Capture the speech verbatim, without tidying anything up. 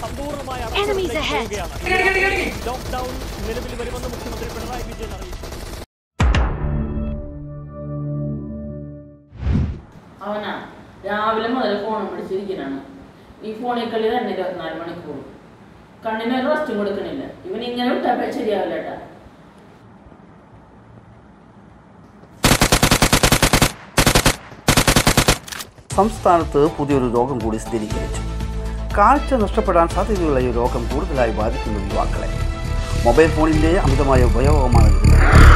Enemies ahead. Lockdown നിലവിൽ വരുമെന്ന് മുഖ്യമന്ത്രി പിണറായി വിജയൻ അറിയിച്ചു. അവനാ രാവിലെ മുതൽ ഫോൺ വിളിച്ചിരിക്കുകയാണ്. ഈ ഫോണിൽ കളി തന്നെ ഇരുപത്തിനാല് മണിക്കൂർ. കണ്ണിനൊരു റെസ്റ്റും കൊടുക്കണില്ല. ഇവൻ ഇങ്ങനെ വിട്ടാൽ ശരിയാവില്ല കേട്ടാ. സംസ്ഥാനത്ത് പുതിയൊരു രോഗം കൂടി സ്ഥിരീകരിച്ചു. കാഴ്ച നഷ്ടപ്പെടാൻ സാധ്യതയുള്ള ഈ രോഗം കൂടുതലായി ബാധിക്കുന്ന യുവാക്കളെ മൊബൈൽ ഫോണിൻ്റെ അമിതമായ ഉപയോഗമാണ്.